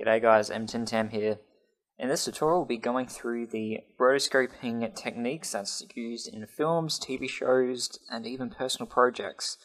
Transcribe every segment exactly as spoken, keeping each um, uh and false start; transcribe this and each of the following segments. G'day guys, MTintam here. In this tutorial we'll be going through the rotoscoping techniques that's used in films, T V shows, and even personal projects.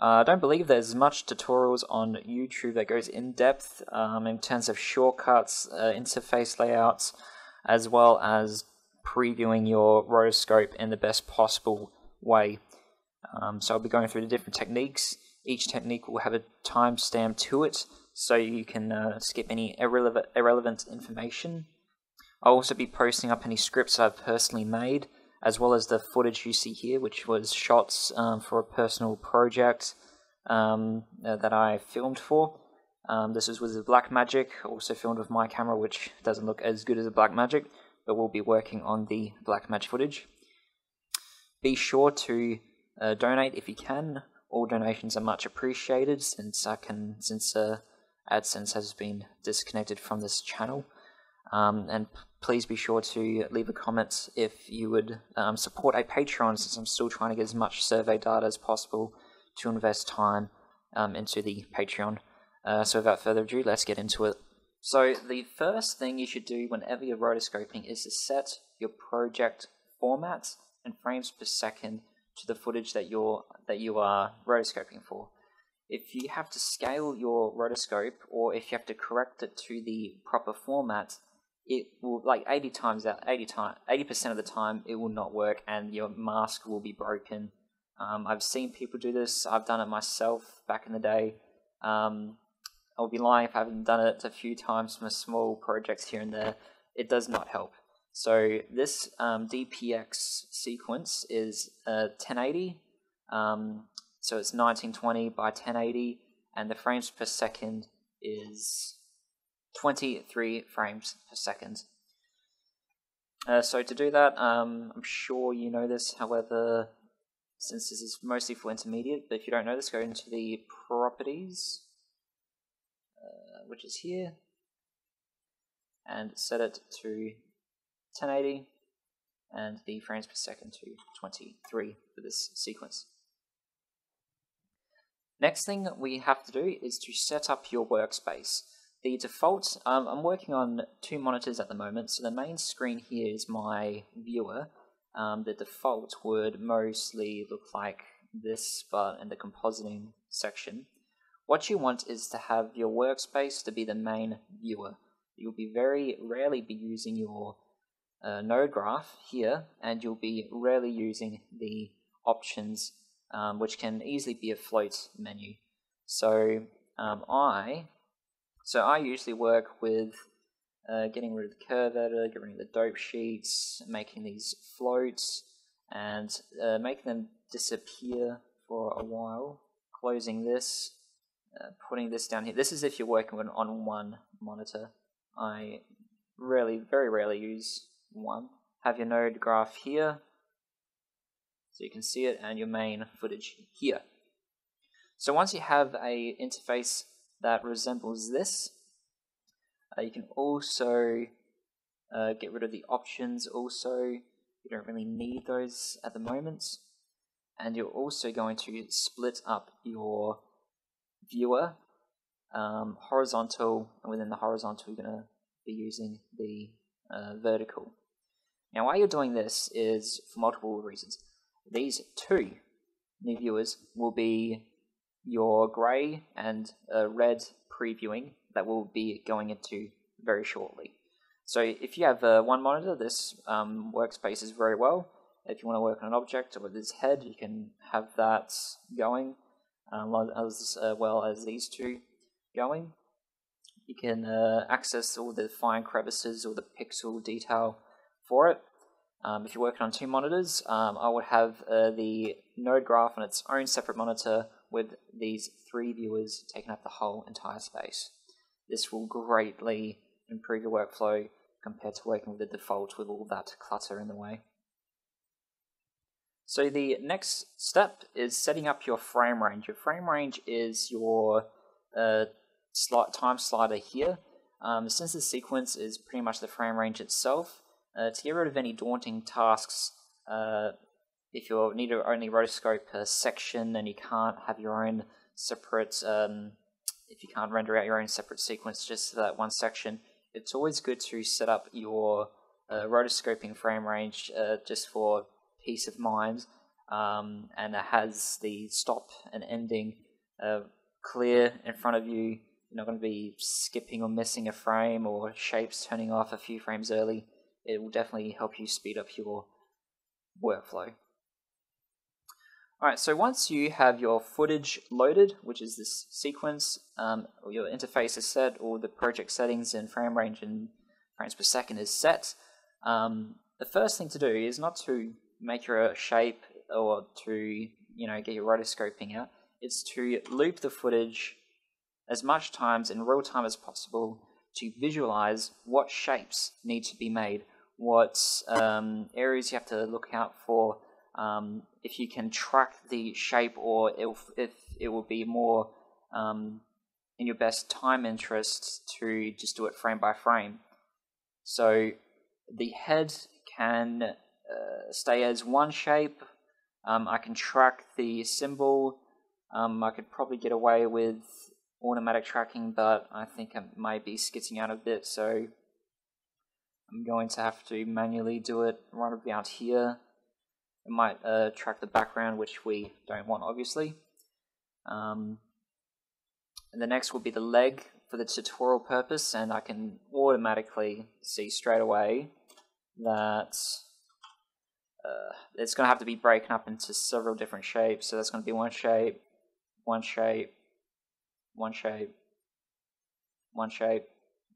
Uh, I don't believe there's much tutorials on YouTube that goes in depth um, in terms of shortcuts, uh, interface layouts, as well as previewing your rotoscope in the best possible way. Um, so I'll be going through the different techniques. Each technique will have a timestamp to it, so you can uh, skip any irrelevant, irrelevant information. I'll also be posting up any scripts I've personally made, as well as the footage you see here, which was shots um, for a personal project um, uh, that I filmed for. Um, this is with the Blackmagic, also filmed with my camera, which doesn't look as good as the Blackmagic, but we'll be working on the Blackmagic footage. Be sure to uh, donate if you can. All donations are much appreciated, since I can, since uh, AdSense has been disconnected from this channel. Um, and please be sure to leave a comment if you would um, support a Patreon, since I'm still trying to get as much survey data as possible to invest time um, into the Patreon. Uh, so without further ado, let's get into it. So the first thing you should do whenever you're rotoscoping is to set your project formats and frames per second to the footage that you're that you are rotoscoping for. If you have to scale your rotoscope, or if you have to correct it to the proper format, it will, like eighty times out, eighty time, eighty percent of the time, it will not work, and your mask will be broken. Um, I've seen people do this. I've done it myself back in the day. Um, I'll be lying if I haven't done it a few times for small projects here and there. It does not help. So this um, D P X sequence is uh, ten eighty, um, so it's nineteen twenty by ten eighty, and the frames per second is twenty-three frames per second. Uh, so to do that, um, I'm sure you know this, however, since this is mostly for intermediate, but if you don't know this, go into the properties, uh, which is here, and set it to ten eighty and the frames per second to twenty-three for this sequence. Next thing we have to do is to set up your workspace. The default, um, I'm working on two monitors at the moment, so the main screen here is my viewer. Um, the default would mostly look like this, but in the compositing section. What you want is to have your workspace to be the main viewer. You'll be very rarely be using your Uh, node graph here, and you'll be rarely using the options, um, which can easily be a float menu. So um, I, so I usually work with uh, getting rid of the curve editor, getting rid of the dope sheets, making these floats, and uh, making them disappear for a while. Closing this, uh, putting this down here. This is if you're working with an on one monitor. I rarely, very rarely use one. Have your node graph here so you can see it, and your main footage here. So once you have a interface that resembles this, uh, you can also uh, get rid of the options. Also, you don't really need those at the moment, and you're also going to split up your viewer um, horizontal, and within the horizontal you're going to be using the uh, vertical. Now, why you're doing this is for multiple reasons. These two new viewers will be your grey and uh, red previewing that we'll be going into very shortly. So if you have uh, one monitor, this um, workspace is very well. If you want to work on an object or this head, you can have that going, uh, as uh, well as these two going. You can uh, access all the fine crevices or the pixel detail for it. Um, if you're working on two monitors, um, I would have uh, the node graph on its own separate monitor with these three viewers taking up the whole entire space. This will greatly improve your workflow compared to working with the default with all that clutter in the way. So the next step is setting up your frame range. Your frame range is your uh, slight time slider here. Um, since the sequence is pretty much the frame range itself, uh, to get rid of any daunting tasks, uh, if you need to only rotoscope a section and you can't have your own separate um, if you can't render out your own separate sequence just to that one section, it's always good to set up your uh, rotoscoping frame range uh, just for peace of mind, um, and it has the stop and ending uh, clear in front of you. You're not going to be skipping or missing a frame or shapes turning off a few frames early. It will definitely help you speed up your workflow. Alright, so once you have your footage loaded, which is this sequence, um, your interface is set, or the project settings and frame range and frames per second is set, um, the first thing to do is not to make your shape or to, you know, get your rotoscoping out. It's to loop the footage as much times in real time as possible to visualize what shapes need to be made, what um, areas you have to look out for. Um, if you can track the shape, or if, if it will be more um, in your best time interests to just do it frame by frame. So the head can uh, stay as one shape. Um, I can track the symbol. Um, I could probably get away with automatic tracking, but I think I might be skitzing out a bit, so I'm going to have to manually do it right about here. It might uh, track the background, which we don't want, obviously. Um, and the next will be the leg for the tutorial purpose, and I can automatically see straight away that uh, it's going to have to be broken up into several different shapes. So that's going to be one shape, one shape, one shape, one shape.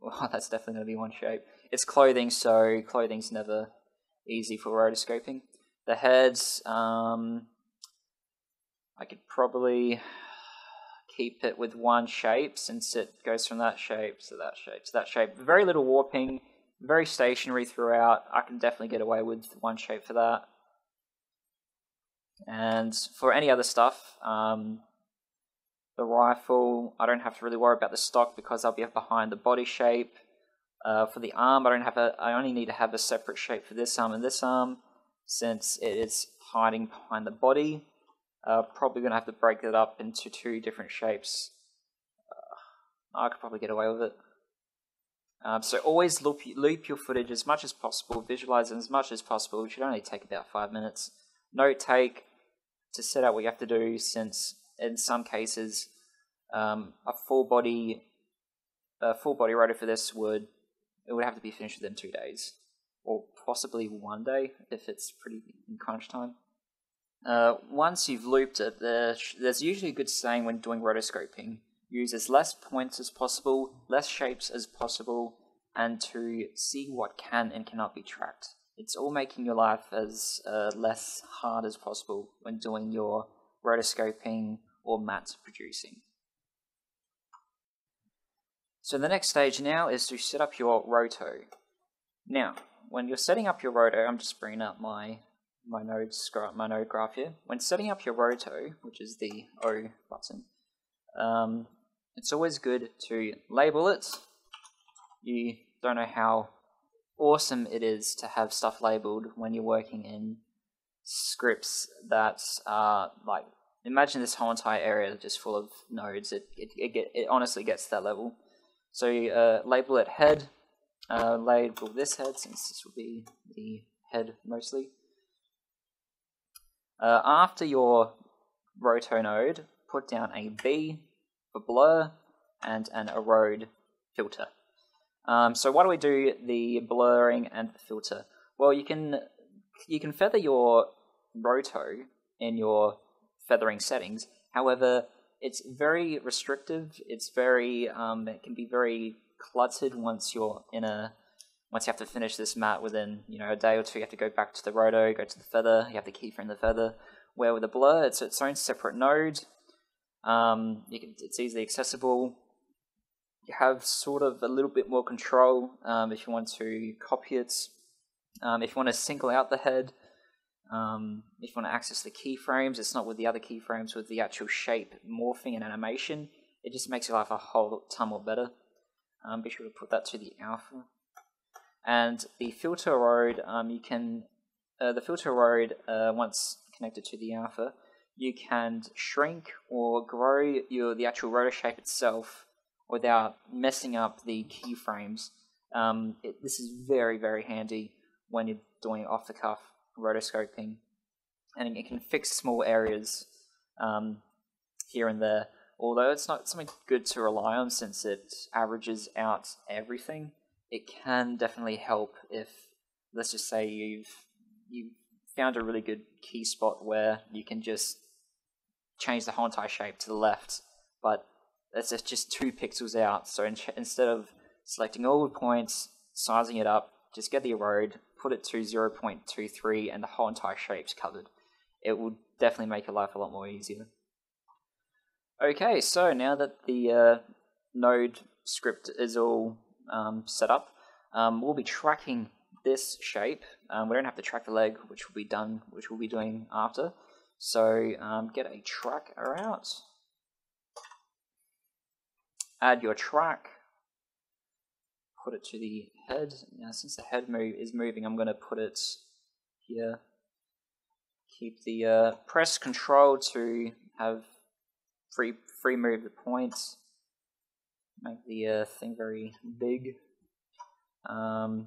Well, that's definitely going to be one shape. It's clothing, so clothing's never easy for rotoscoping. The heads, um, I could probably keep it with one shape since it goes from that shape to that shape to that shape. Very little warping, very stationary throughout. I can definitely get away with one shape for that. And for any other stuff, um, the rifle, I don't have to really worry about the stock because I'll be behind the body shape. Uh, for the arm, I don't have a. I only need to have a separate shape for this arm and this arm, since it is hiding behind the body. Uh, probably going to have to break it up into two different shapes. Uh, I could probably get away with it. Um, so always loop, loop your footage as much as possible, visualize it as much as possible. It should only take about five minutes. Note take to set out what you have to do, since in some cases um, a full body a full body rotor for this would it would have to be finished within two days. Or possibly one day if it's pretty in crunch time. Uh, once you've looped it, there's, there's usually a good saying when doing rotoscoping: use as less points as possible, less shapes as possible, and to see what can and cannot be tracked. It's all making your life as uh, less hard as possible when doing your rotoscoping or mat producing. So the next stage now is to set up your roto. Now, when you're setting up your roto, I'm just bringing up my my node my node graph here. When setting up your roto, which is the O button, um, it's always good to label it. You don't know how awesome it is to have stuff labeled when you're working in scripts that are like, imagine this whole entire area just full of nodes. It it it, get, it honestly gets to that level. So uh, label it head. Uh, label this head, since this will be the head mostly. Uh, after your roto node, put down a B for blur and an erode filter. Um, so why do we do the blurring and the filter? Well, you can you can feather your roto in your feathering settings. However, it's very restrictive. It's very um, it can be very cluttered once you're in a once you have to finish this mat within, you know, a day or two. You have to go back to the roto, go to the feather, you have to keyframe the feather. Where with the blur, it's its own separate node. Um, you can, it's easily accessible. You have sort of a little bit more control um, if you want to copy it. Um, if you want to single out the head, um, if you want to access the keyframes, it's not with the other keyframes, with the actual shape morphing and animation. It just makes your life a whole ton more better. Um, be sure to put that to the alpha. And the filter road, um, you can uh, the filter road uh, once connected to the alpha, you can shrink or grow your the actual rotor shape itself without messing up the keyframes. Um, it, this is very, very handy when you're doing off-the-cuff rotoscoping, and it can fix small areas um, here and there, although it's not something good to rely on since it averages out everything. It can definitely help if, let's just say, you've, you've found a really good key spot where you can just change the whole entire shape to the left, but that's just two pixels out. So in instead of selecting all the points, sizing it up, just get the erode, put it to zero point two three, and the whole entire shape's covered. It will definitely make your life a lot more easier. Okay, so now that the uh, node script is all um, set up, um, we'll be tracking this shape. Um, we don't have to track the leg, which will be done, which we'll be doing after. So um, get a tracker out, add your track, put it to the head. Now since the head move is moving, I'm going to put it here. Keep the uh, press control to have free free move the points. Make the uh, thing very big. Um,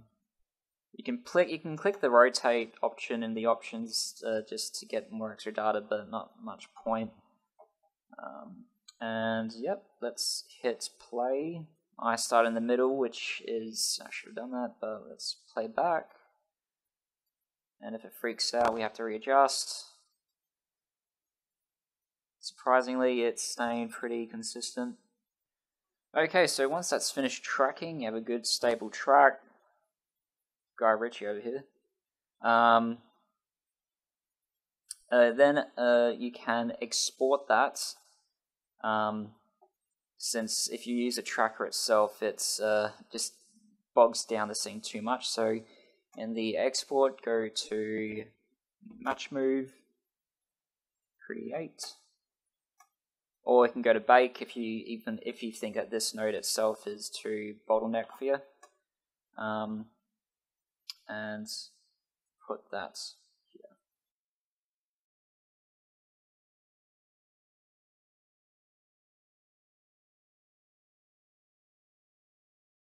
you can click you can click the rotate option in the options uh, just to get more extra data, but not much point. Um, and yep, let's hit play. I start in the middle, which is, I should have done that, but let's play back. And if it freaks out, we have to readjust. Surprisingly, it's staying pretty consistent. Okay, so once that's finished tracking, you have a good stable track. Guy Richie over here. Um, uh, then uh, you can export that. Um, Since if you use a tracker itself, it's uh, just bogs down the scene too much. So in the export, go to match move, create, or you can go to bake if you even if you think that this node itself is too bottleneck for you, um, and put that